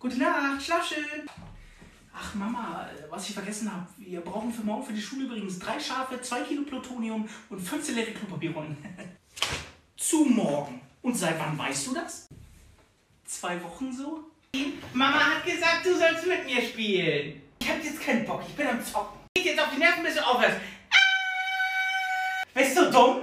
Gute Nacht, schlaf schön. Ach Mama, was ich vergessen habe. Wir brauchen für morgen für die Schule übrigens 3 Schafe, 2 Kilo Plutonium und 15 leere Klopapierrollen. Zu morgen. Und seit wann weißt du das? 2 Wochen so? Mama hat gesagt, du sollst mit mir spielen. Ich hab jetzt keinen Bock, ich bin am Zocken. Ich geh jetzt auf die Nerven, bis du aufhörst. Ah! Bist du dumm?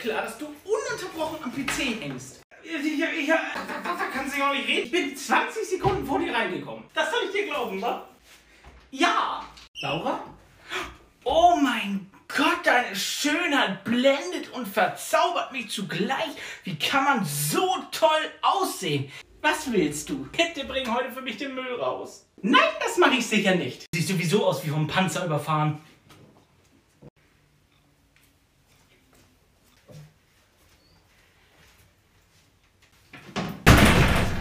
Klar, dass du ununterbrochen am PC hängst. Da kannst du ja auch nicht reden. Ich bin 20 Sekunden vor dir reingekommen. Das soll ich dir glauben, wa? Ja! Laura? Oh mein Gott, deine Schönheit blendet und verzaubert mich zugleich. Wie kann man so toll aussehen? Was willst du? Bitte bring heute für mich den Müll raus. Nein, das mache ich sicher nicht. Siehst sowieso aus wie vom Panzer überfahren.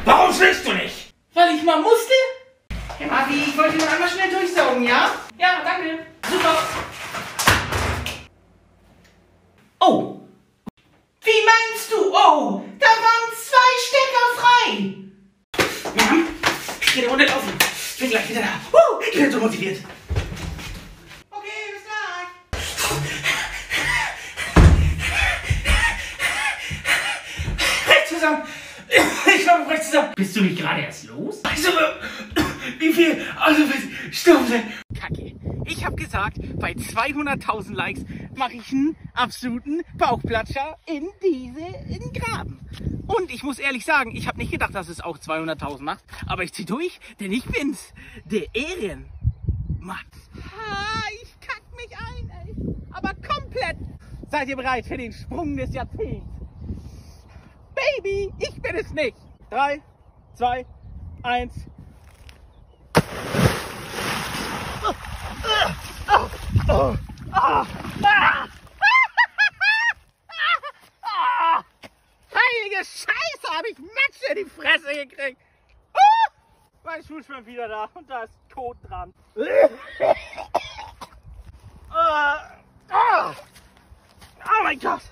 Warum schläfst du nicht? Weil ich mal musste? Ja, Mavi, ich wollte nur einmal schnell durchsaugen, ja? Ja, danke. Super. Oh. Wie meinst du? Oh, da waren 2 Stecker frei. Ja, ich gehe eine Runde laufen. Ich bin gleich wieder da. Ich bin so motiviert. Okay, bis gleich. Rechts zusammen. Ich glaube, ich breche zusammen. Bist du nicht gerade erst los? Also, wie viel? Also, Sturm sein. Kacke. Ich habe gesagt, bei 200.000 Likes mache ich einen absoluten Bauchplatscher in Graben. Und ich muss ehrlich sagen, ich habe nicht gedacht, dass es auch 200.000 macht. Aber ich zieh durch, denn ich bin's. Der Ehrenmann. Ha, ich kack mich ein, ey. Aber komplett. Seid ihr bereit für den Sprung des Jahrzehnts? Baby, ich bin es nicht. 3, 2, 1. Heilige Scheiße, habe ich Matsch in die Fresse gekriegt. Mein Schuh ist schon wieder da und da ist Kot dran. Oh mein Gott.